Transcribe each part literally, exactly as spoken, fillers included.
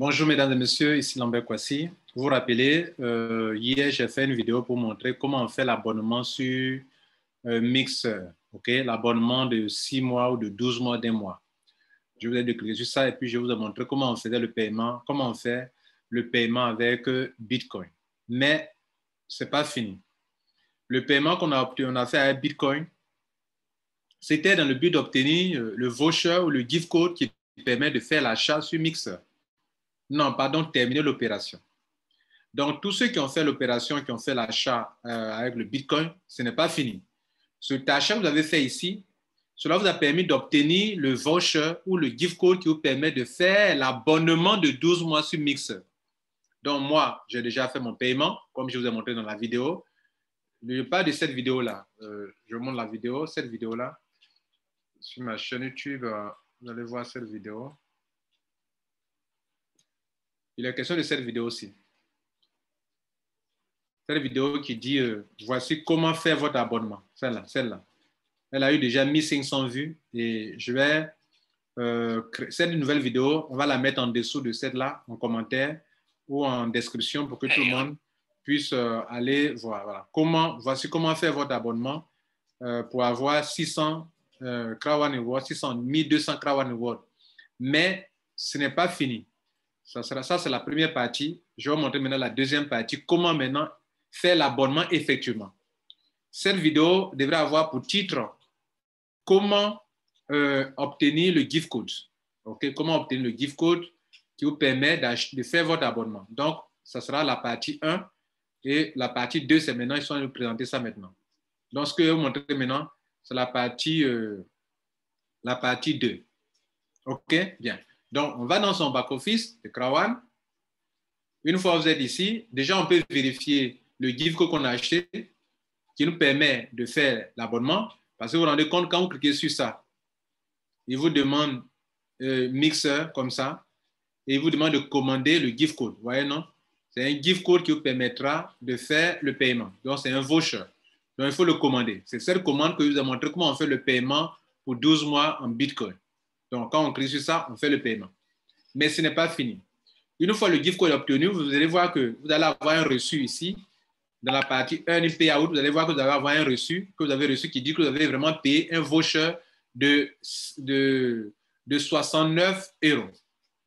Bonjour mesdames et messieurs, ici Lambert Kouassi. Vous vous rappelez, euh, hier j'ai fait une vidéo pour montrer comment on fait l'abonnement sur euh, Mixer, okay? L'abonnement de six mois ou de douze mois, d'un mois. Je vous ai décliqué sur ça et puis je vous ai montré comment on faisait le paiement, comment on fait le paiement avec euh, Bitcoin. Mais ce n'est pas fini. Le paiement qu'on a, on a fait avec Bitcoin, c'était dans le but d'obtenir euh, le voucher ou le gift code qui permet de faire l'achat sur Mixer. Non, pardon, terminer l'opération. Donc, tous ceux qui ont fait l'opération, qui ont fait l'achat euh, avec le Bitcoin, ce n'est pas fini. Cet achat que vous avez fait ici, cela vous a permis d'obtenir le voucher ou le gift code qui vous permet de faire l'abonnement de douze mois sur Mixer. Donc, moi, j'ai déjà fait mon paiement, comme je vous ai montré dans la vidéo. Je parle de cette vidéo-là. Euh, je vous montre la vidéo, cette vidéo-là. Sur ma chaîne YouTube, euh, vous allez voir cette vidéo. Il est question de cette vidéo aussi. Cette vidéo qui dit, euh, voici comment faire votre abonnement. Celle-là, celle-là. Elle a eu déjà mille cinq cents vues et je vais euh, créer cette nouvelle vidéo. On va la mettre en dessous de celle-là, en commentaire ou en description pour que tout le monde puisse euh, aller voir. Voilà. Comment, voici comment faire votre abonnement euh, pour avoir six cents euh, Crowd one Awards, mille deux cents Crowd one Awards. Mais ce n'est pas fini. Ça, ça c'est la première partie. Je vais vous montrer maintenant la deuxième partie, comment maintenant faire l'abonnement effectivement. Cette vidéo devrait avoir pour titre « Comment euh, obtenir le gift code ». Okay? Comment obtenir le gift code qui vous permet de faire votre abonnement. Donc, ça sera la partie un et la partie deux, c'est maintenant, ils sont allés vous présenter ça maintenant. Donc, ce que je vais vous montrer maintenant, c'est la partie, euh, la partie deux. OK? Bien. Donc, on va dans son back-office de Crowd one. Une fois que vous êtes ici, déjà, on peut vérifier le gift code qu'on a acheté qui nous permet de faire l'abonnement. Parce que vous vous rendez compte, quand vous cliquez sur ça, il vous demande euh, Mixer comme ça et il vous demande de commander le gift code. Vous voyez, non? C'est un gift code qui vous permettra de faire le paiement. Donc, c'est un voucher. Donc, il faut le commander. C'est cette commande que je vous ai montré comment on fait le paiement pour douze mois en Bitcoin. Donc, quand on clique sur ça, on fait le paiement. Mais ce n'est pas fini. Une fois le gift code obtenu, vous allez voir que vous allez avoir un reçu ici. Dans la partie Earn Payout, vous allez voir que vous allez avoir un reçu, que vous avez reçu qui dit que vous avez vraiment payé un voucher de, de, de soixante-neuf euros.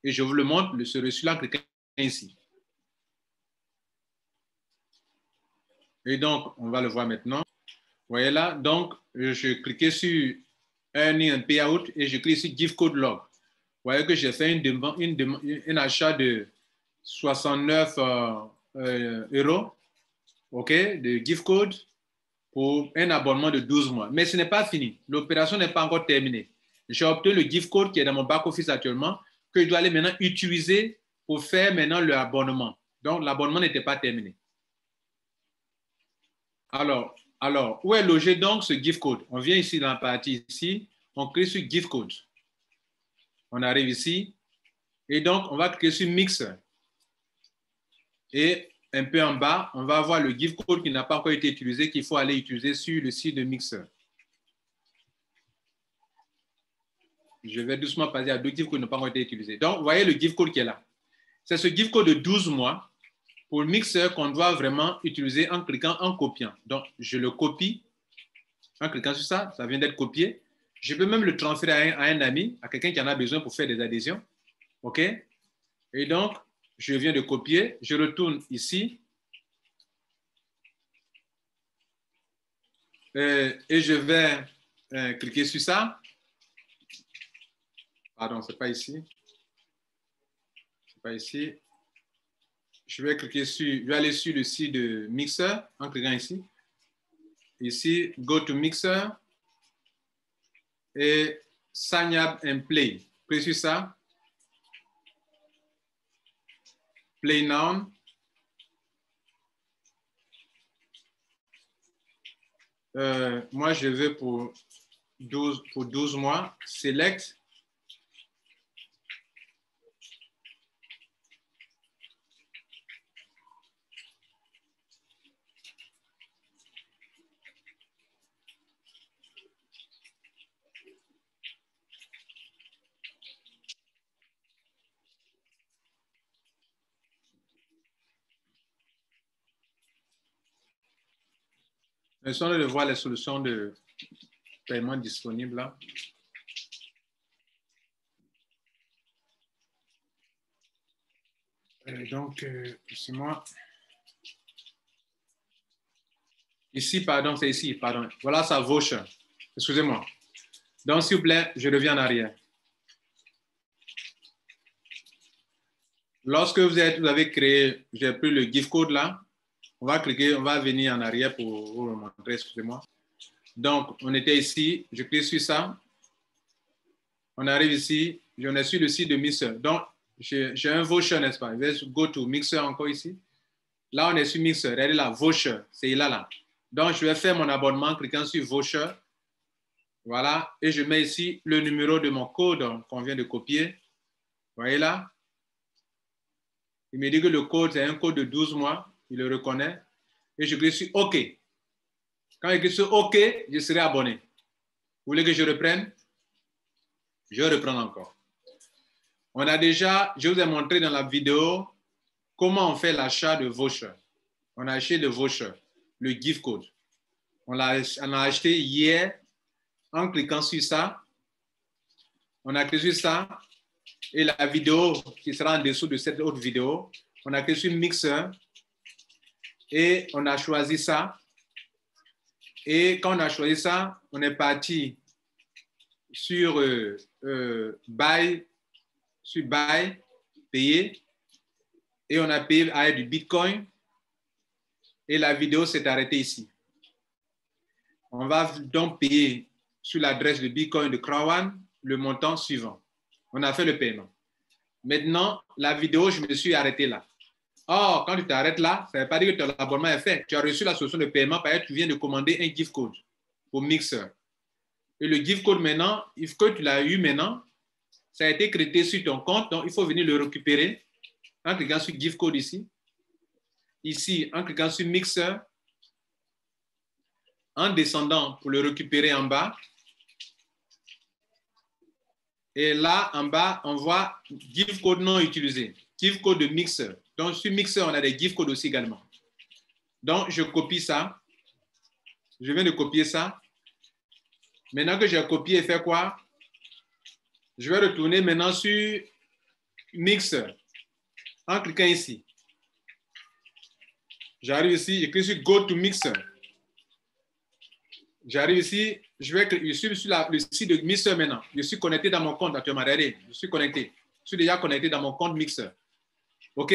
Et je vous le montre, ce reçu-là, cliquez ici. Et donc, on va le voir maintenant. Vous voyez là, donc, je cliquais sur Earning and Payout et je clique sur Gift Code Log. Vous voyez que j'ai fait une demande, une demande, un achat de soixante-neuf euh, euh, euros, ok, de Gift Code pour un abonnement de douze mois. Mais ce n'est pas fini. L'opération n'est pas encore terminée. J'ai obtenu le Gift Code qui est dans mon back-office actuellement que je dois aller maintenant utiliser pour faire maintenant le abonnement. Donc, l'abonnement n'était pas terminé. Alors, Alors, où est logé donc ce gift code? On vient ici dans la partie ici, on clique sur gift code. On arrive ici et donc on va cliquer sur Mixer. Et un peu en bas, on va voir le gift code qui n'a pas encore été utilisé, qu'il faut aller utiliser sur le site de Mixer. Je vais doucement passer à deux gift codes qui n'ont pas encore été utilisés. Donc, vous voyez le gift code qui est là. C'est ce gift code de douze mois. Pour le mixeur qu'on doit vraiment utiliser en cliquant, en copiant. Donc, je le copie en cliquant sur ça. Ça vient d'être copié. Je peux même le transférer à un, à un ami, à quelqu'un qui en a besoin pour faire des adhésions. OK? Et donc, je viens de copier. Je retourne ici. Euh, et je vais euh, cliquer sur ça. Pardon, ce n'est pas ici. Ce n'est pas ici. Je vais cliquer sur, je vais aller sur le site de Mixer en cliquant ici. Ici, go to Mixer et sign up and play. Clique sur ça. Play now. Euh, moi, je vais pour douze, pour douze mois. Select. Nous sommes de voir les solutions de paiement disponibles là. Euh, donc, euh, c'est moi. Ici, pardon, c'est ici, pardon. Voilà, ça Vaucher. Excusez-moi. Donc, s'il vous plaît, je reviens en arrière. Lorsque vous, êtes, vous avez créé, j'ai pris le gift code là. On va cliquer, on va venir en arrière pour vous montrer, excusez-moi. Donc, on était ici, je clique sur ça. On arrive ici, on est sur le site de Mixer. Donc, j'ai un Vaucher, n'est-ce pas? Je vais go to Mixer encore ici. Là, on est sur Mixer, regardez là, Vaucher, c'est là, là. Donc, je vais faire mon abonnement en cliquant sur Vaucher. Voilà, et je mets ici le numéro de mon code qu'on vient de copier. Vous voyez là? Il me dit que le code, c'est un code de douze mois. Il le reconnaît. Et je clique sur OK. Quand je clique sur OK, je serai abonné. Vous voulez que je reprenne? Je reprends encore. On a déjà, je vous ai montré dans la vidéo comment on fait l'achat de voucher. On a acheté le voucher, le gift code. On l'a on a acheté hier en cliquant sur ça. On a cliqué sur ça. Et la vidéo qui sera en dessous de cette autre vidéo, on a cliqué sur Mixer. Et on a choisi ça. Et quand on a choisi ça, on est parti sur euh, euh, buy, sur buy, payer. Et on a payé avec du Bitcoin. Et la vidéo s'est arrêtée ici. On va donc payer sur l'adresse de Bitcoin de Crowd un le montant suivant. On a fait le paiement. Maintenant, la vidéo, je me suis arrêté là. Or, quand tu t'arrêtes là, ça ne veut pas dire que ton abonnement est fait. Tu as reçu la solution de paiement, par exemple, tu viens de commander un gift code pour Mixer. Et le gift code maintenant, if que tu l'as eu maintenant, ça a été crédité sur ton compte, donc il faut venir le récupérer en cliquant sur gift code ici. Ici, en cliquant sur Mixer, en descendant pour le récupérer en bas. Et là, en bas, on voit gift code non utilisé, gift code de Mixer. Donc, sur Mixer, on a des gift codes aussi également. Donc, je copie ça. Je viens de copier ça. Maintenant que j'ai copié et fait quoi? Je vais retourner maintenant sur Mixer en cliquant ici. J'arrive ici, je clique sur Go to Mixer. J'arrive ici, je, vais, je suis sur la, le site de Mixer maintenant. Je suis connecté dans mon compte actuellement. Regardez, je suis connecté. Je suis déjà connecté dans mon compte Mixer. OK?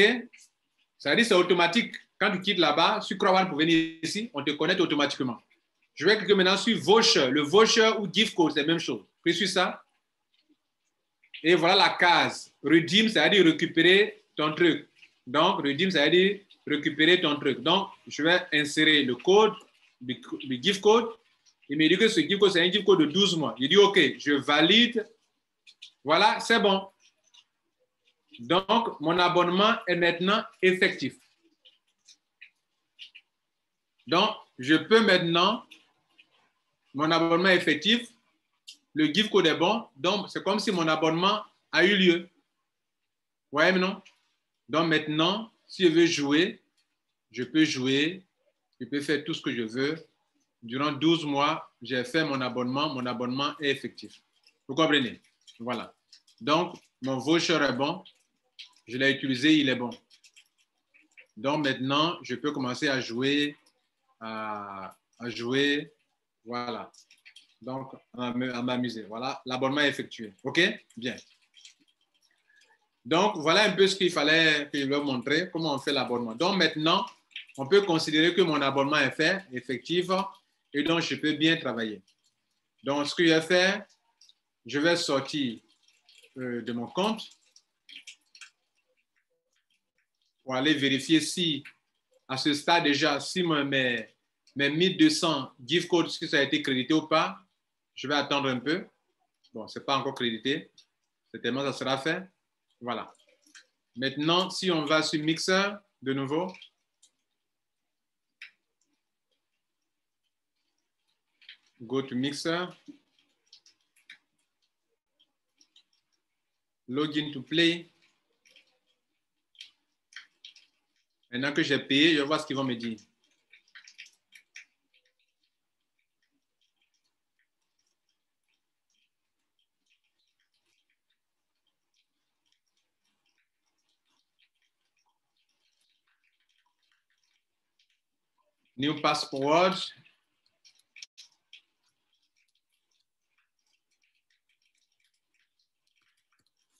Ça veut dire que c'est automatique. Quand tu quittes là-bas, sur Crowd un pour venir ici, on te connecte automatiquement. Je vais cliquer maintenant sur Vaucher. Le Vaucher ou Gift Code, c'est la même chose. Clique sur ça. Et voilà la case. Redeem, ça veut dire récupérer ton truc. Donc, Redeem, ça veut dire récupérer ton truc. Donc, je vais insérer le code, le, le Gift Code. Il me dit que ce Gift Code, c'est un Gift Code de douze mois. Il dit OK, je valide. Voilà, c'est bon. Donc, mon abonnement est maintenant effectif. Donc, je peux maintenant, mon abonnement est effectif, le gift code est bon, donc c'est comme si mon abonnement a eu lieu. Vous voyez maintenant? Donc maintenant, si je veux jouer, je peux jouer, je peux faire tout ce que je veux. Durant douze mois, j'ai fait mon abonnement, mon abonnement est effectif. Vous comprenez? Voilà. Donc, mon voucher est bon. Je l'ai utilisé, il est bon. Donc maintenant, je peux commencer à jouer, à, à jouer, voilà. Donc, à m'amuser. Voilà, l'abonnement est effectué. OK? Bien. Donc, voilà un peu ce qu'il fallait que je vous montre, comment on fait l'abonnement. Donc maintenant, on peut considérer que mon abonnement est fait, effectif, et donc je peux bien travailler. Donc, ce que je vais faire, je vais sortir euh, de mon compte. Pour aller vérifier si, à ce stade déjà, si mes, mes mille deux cents gift codes, si ça a été crédité ou pas, je vais attendre un peu. Bon, ce n'est pas encore crédité. Certainement, ça sera fait. Voilà. Maintenant, si on va sur Mixer, de nouveau. Go to Mixer. Login to play. Maintenant que j'ai payé, je vois ce qu'ils vont me dire. new password.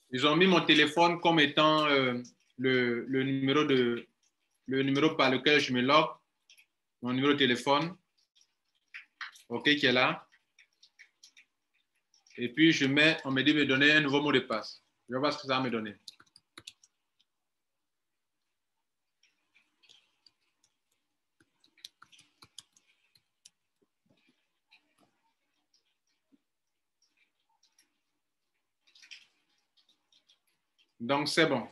Ils ont mis mon téléphone comme étant euh, le, le, numéro de, le numéro par lequel je me log, mon numéro de téléphone, OK, qui est là. Et puis, je mets, on me dit de me donner un nouveau mot de passe. Je vais voir ce que ça va me donner. Donc, c'est bon.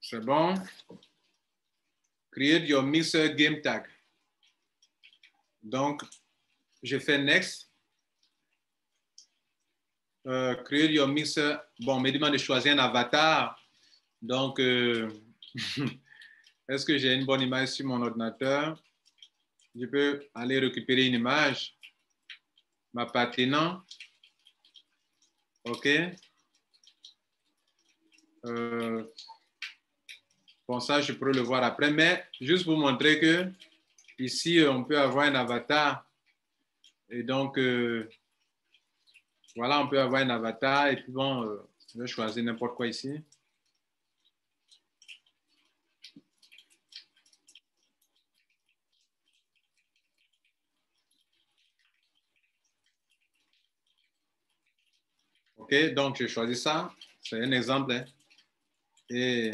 C'est bon. Create your Mixer game tag. Donc, je fais next. Euh, create your Mixer. Bon, on me demande de choisir un avatar. Donc, euh, est-ce que j'ai une bonne image sur mon ordinateur? Je peux aller récupérer une image m'appartenant. OK. Euh, bon, ça, je pourrais le voir après. Mais juste pour vous montrer que ici, on peut avoir un avatar. Et donc, euh, voilà, on peut avoir un avatar. Et puis bon, euh, je vais choisir n'importe quoi ici. OK, donc j'ai choisi ça. C'est un exemple. Hein. Et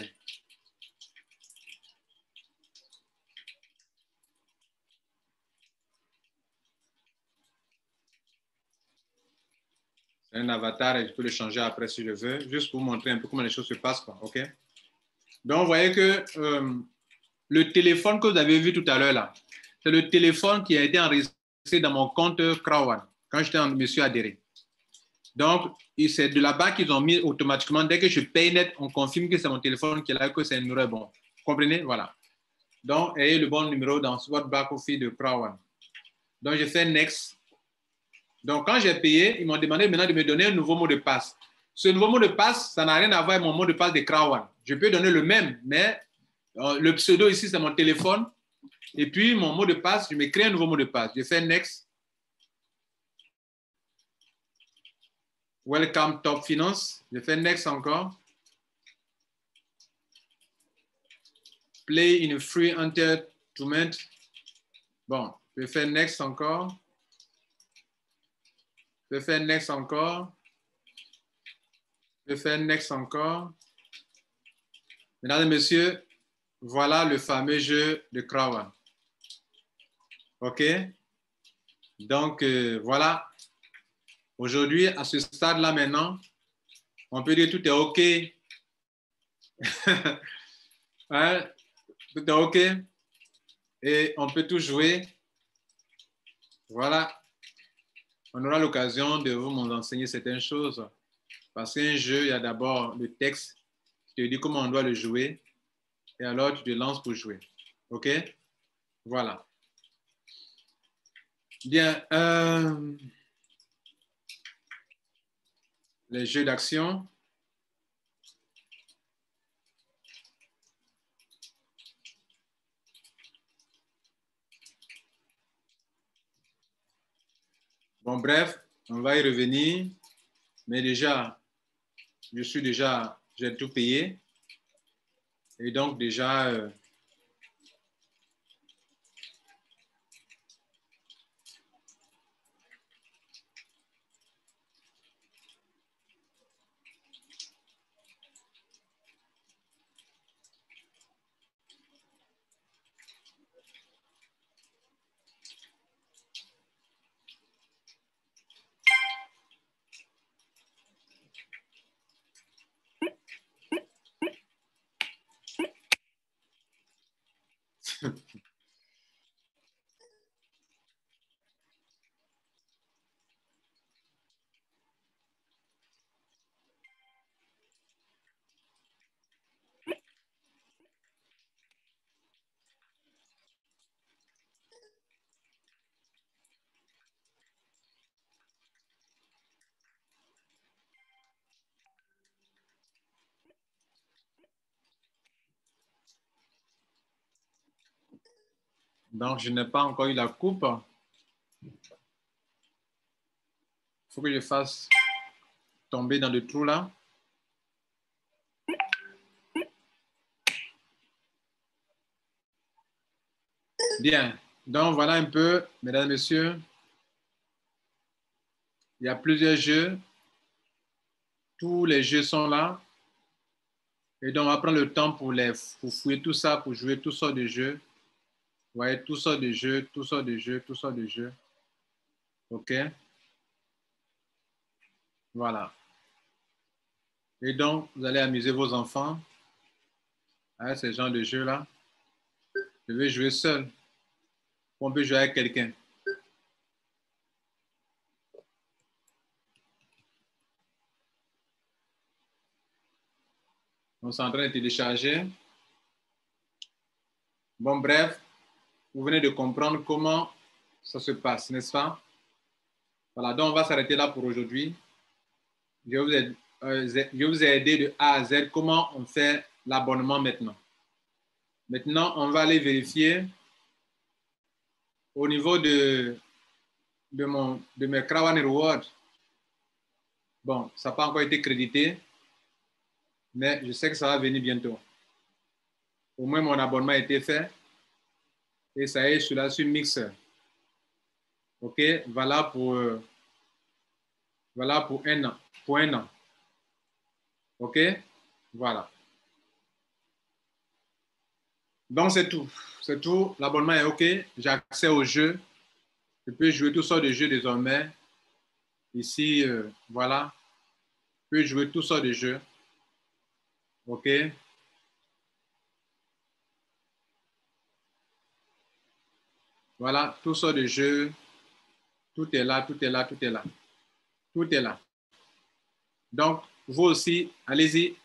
c'est un avatar et je peux le changer après si je veux, juste pour vous montrer un peu comment les choses se passent. Quoi. OK? Donc, vous voyez que euh, le téléphone que vous avez vu tout à l'heure, là, c'est le téléphone qui a été enregistré dans mon compte Crowd un quand j'étais en monsieur adhéré. Donc, c'est de là-bas qu'ils ont mis automatiquement. Dès que je paye net, on confirme que c'est mon téléphone qui est là, que c'est un numéro bon. Vous comprenez? Voilà. Donc, ayez le bon numéro dans votre back-office de Crowd un. Donc, je fais Next. Donc, quand j'ai payé, ils m'ont demandé maintenant de me donner un nouveau mot de passe. Ce nouveau mot de passe, ça n'a rien à voir avec mon mot de passe de Crowd un. Je peux donner le même, mais le pseudo ici, c'est mon téléphone. Et puis, mon mot de passe, je me crée un nouveau mot de passe. Je fais Next. Welcome Top Finance. Je fais Next encore. Play in a free entertainment. Bon, je fais Next encore. Je fais Next encore. Je fais Next encore. Mesdames et messieurs, voilà le fameux jeu de Crowd un. OK? Donc, euh, voilà. Aujourd'hui, à ce stade-là, maintenant, on peut dire tout est OK. Hein? Tout est OK. Et on peut tout jouer. Voilà. On aura l'occasion de vous enseigner certaines choses. Parce qu'un jeu, il y a d'abord le texte qui te dit comment on doit le jouer. Et alors, tu te lances pour jouer. OK? Voilà. Bien. Euh... Les jeux d'action. Bon, bref, on va y revenir. Mais déjà, je suis déjà, j'ai tout payé. Et donc déjà, euh, Donc, je n'ai pas encore eu la coupe. Il faut que je fasse tomber dans le trou là. Bien. Donc, voilà un peu, mesdames et messieurs. Il y a plusieurs jeux. Tous les jeux sont là. Et donc, on va prendre le temps pour, les, pour fouiller tout ça, pour jouer toutes sortes de jeux. Vous voyez, toutes sortes de jeux, toutes sortes de jeux, toutes sortes de jeux. OK? Voilà. Et donc, vous allez amuser vos enfants à ce genre de jeu-là. Je vais jouer seul. On peut jouer avec quelqu'un. On est en train de télécharger. Bon, bref, vous venez de comprendre comment ça se passe, n'est-ce pas? Voilà, donc on va s'arrêter là pour aujourd'hui. Je vais vous, vous aider de A à Z comment on fait l'abonnement maintenant. Maintenant, on va aller vérifier au niveau de, de, mon, de mes Crowd one Rewards. Bon, ça n'a pas encore été crédité. Mais je sais que ça va venir bientôt. Au moins, mon abonnement a été fait. Et ça y est, je suis là sur Mixer. OK? Voilà pour, euh, voilà pour un an. Pour un an. OK? Voilà. Donc, c'est tout. C'est tout. L'abonnement est OK. J'ai accès au jeu. Je peux jouer toutes sortes de jeux désormais. Ici, euh, voilà. Je peux jouer toutes sortes de jeux. OK. Voilà, tout ça de jeu. Tout est là, tout est là, tout est là. Tout est là. Donc, vous aussi, allez-y.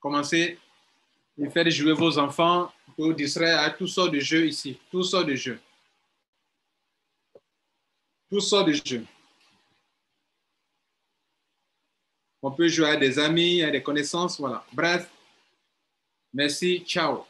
Commencez à faire jouer vos enfants pour distraire à tout sort de jeu ici. Tout sort de jeu. Tout sort de jeu. On peut jouer à des amis, à des connaissances, voilà. Bref, merci, ciao.